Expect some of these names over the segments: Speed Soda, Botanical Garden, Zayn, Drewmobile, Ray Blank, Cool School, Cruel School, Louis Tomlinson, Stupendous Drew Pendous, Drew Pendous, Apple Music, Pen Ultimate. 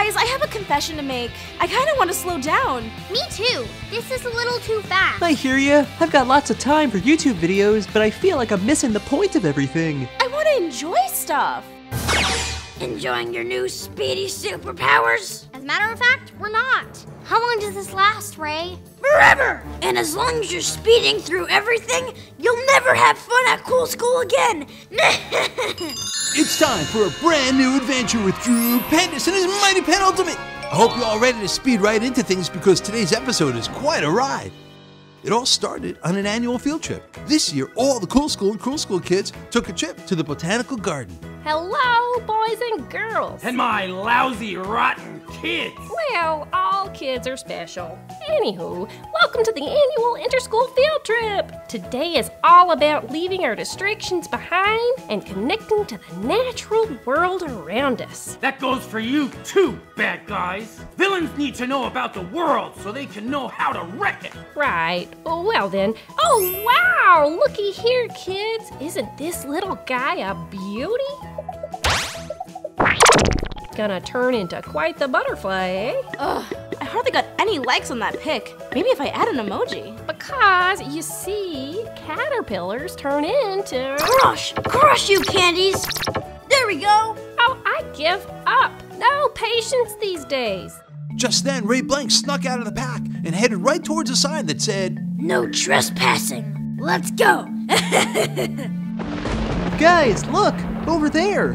Guys, I have a confession to make. I kind of want to slow down. Me too. This is a little too fast. I hear ya. I've got lots of time for YouTube videos, but I feel like I'm missing the point of everything. I want to enjoy stuff. Enjoying your new speedy superpowers? As a matter of fact, we're not. How long does this last, Ray? Forever! And as long as you're speeding through everything, you'll never have fun at Cool School again! It's time for a brand new adventure with Drew Pendous and his mighty Pen Ultimate! I hope you're all ready to speed right into things because today's episode is quite a ride. It all started on an annual field trip. This year, all the Cool School and Cruel School kids took a trip to the Botanical Garden. Hello, boys and girls. And my lousy, rotten kids. Well, all kids are special. Anywho, welcome to the annual inter-school field trip. Today is all about leaving our distractions behind and connecting to the natural world around us. That goes for you too, bad guys. Villains need to know about the world so they can know how to wreck it. Right. Well then. Oh, wow! Looky here, kids. Isn't this little guy a beauty? Gonna turn into quite the butterfly, eh? Ugh, I hardly got any likes on that pic. Maybe if I add an emoji. Because, you see, caterpillars turn into... Crush you candies! There we go! Oh, I give up. No patience these days. Just then, Ray Blank snuck out of the pack and headed right towards a sign that said, "No trespassing. Let's go!" Guys, look! Over there!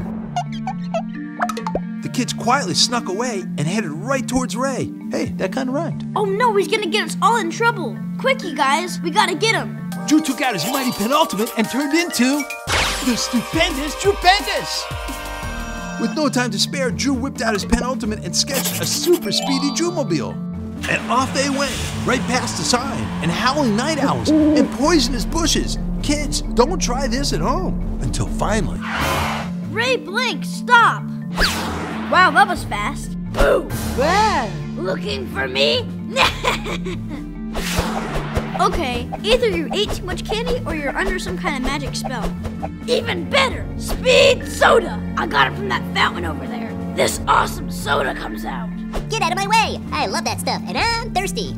The kids quietly snuck away and headed right towards Ray. Hey, that kind of rhymed. Oh no, he's gonna get us all in trouble. Quick, you guys, we gotta get him. Drew took out his mighty Pen Ultimate and turned into the Stupendous Drew Pendous. With no time to spare, Drew whipped out his Pen Ultimate and sketched a super speedy Drewmobile. And off they went, right past the sign, and howling night owls, and poisonous bushes. Kids, don't try this at home. Until finally... Ray Blank, stop! Wow, that was fast. Boom! Wow. Looking for me? Okay, either you ate too much candy or you're under some kind of magic spell. Even better, Speed Soda! I got it from that fountain over there. This awesome soda comes out. Get out of my way! I love that stuff, and I'm thirsty.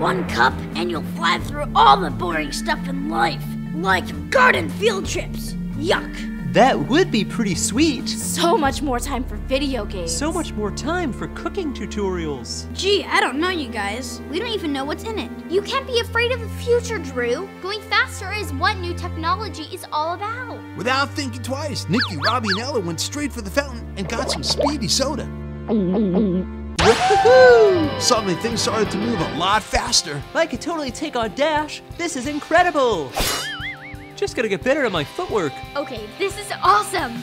One cup, and you'll fly through all the boring stuff in life, like garden field trips. Yuck. That would be pretty sweet. So much more time for video games. So much more time for cooking tutorials. Gee, I don't know, you guys. We don't even know what's in it. You can't be afraid of the future, Drew. Going faster is what new technology is all about. Without thinking twice, Nikki, Robbie, and Ella went straight for the fountain and got some speedy soda. Suddenly, things started to move a lot faster. I could totally take on Dash. This is incredible. Just gotta get better at my footwork. Okay, this is awesome.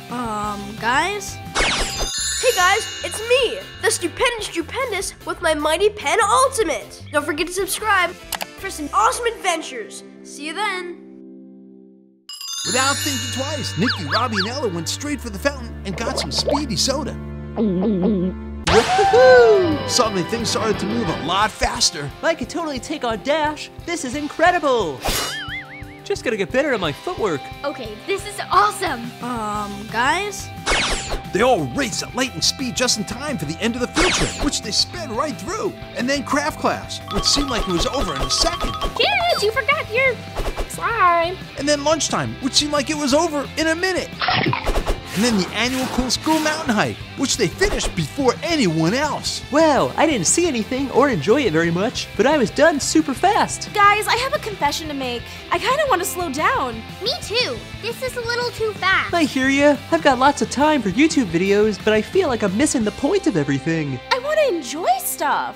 Guys? Hey guys, it's me, the Stupendous Drew Pendous with my mighty Pen Ultimate. Don't forget to subscribe for some awesome adventures. See you then. Without thinking twice, Nikki, Robbie, and Ella went straight for the fountain and got some speedy soda. Suddenly things started to move a lot faster. I could totally take on Dash. This is incredible. Just gotta get better at my footwork. Okay, this is awesome. Guys? They all raced at lightning speed just in time for the end of the field trip, which they sped right through. And then craft class, which seemed like it was over in a second. Kids, you forgot your... slime. And then lunchtime, which seemed like it was over in a minute. And then the annual Cool School mountain hike, which they finished before anyone else. Well, I didn't see anything or enjoy it very much, but I was done super fast. Guys, I have a confession to make. I kind of want to slow down. Me too. This is a little too fast. I hear ya. I've got lots of time for YouTube videos, but I feel like I'm missing the point of everything. I want to enjoy stuff.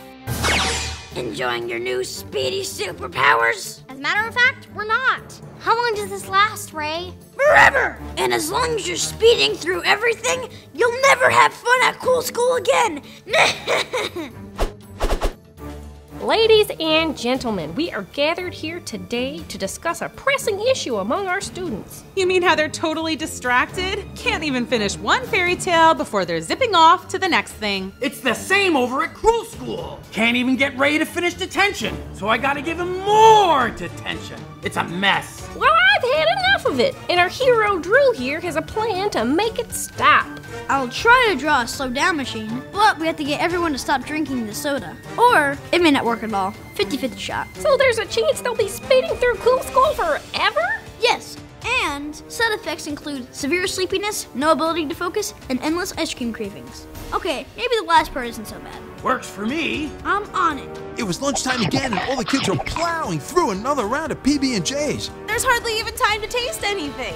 Enjoying your new speedy superpowers? As a matter of fact, we're not. How long does this last, Ray? Forever! And as long as you're speeding through everything, you'll never have fun at Cool School again! Ladies and gentlemen, we are gathered here today to discuss a pressing issue among our students. You mean how they're totally distracted? Can't even finish one fairy tale before they're zipping off to the next thing. It's the same over at Cruel School. Can't even get Ray to finish detention, so I gotta give him more detention. It's a mess. Well, I've had enough of it, and our hero Drew here has a plan to make it stop. I'll try to draw a slow down machine, but we have to get everyone to stop drinking the soda. Or it may not work at all. 50-50 shot. So there's a chance they'll be speeding through Cool School forever? Yes. And side effects include severe sleepiness, no ability to focus, and endless ice cream cravings. Okay, maybe the last part isn't so bad. Works for me. I'm on it. It was lunchtime again, and all the kids are plowing through another round of PB&Js. There's hardly even time to taste anything.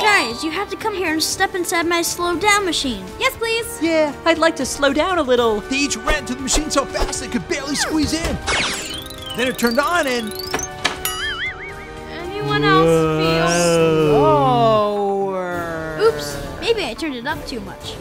Guys, you have to come here and step inside my slow down machine. Yes, please. Yeah, I'd like to slow down a little. They each ran to the machine so fast they could barely squeeze in. Then it turned on and... Anyone else feel slower? Oops, maybe I turned it up too much.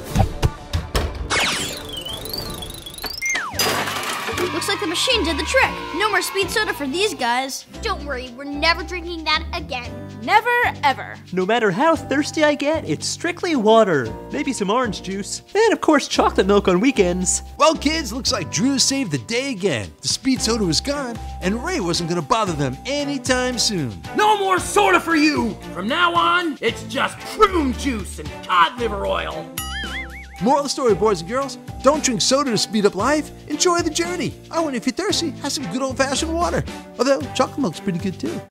Looks like the machine did the trick. No more Speed Soda for these guys. Don't worry, we're never drinking that again. Never, ever. No matter how thirsty I get, it's strictly water. Maybe some orange juice. And of course, chocolate milk on weekends. Well, kids, looks like Drew saved the day again. The Speed Soda was gone, and Ray wasn't gonna bother them anytime soon. No more soda for you. From now on, it's just prune juice and cod liver oil. Moral of the story, boys and girls, don't drink soda to speed up life. Enjoy the journey. Oh, and if you're thirsty, have some good old-fashioned water. Although, chocolate milk's pretty good, too.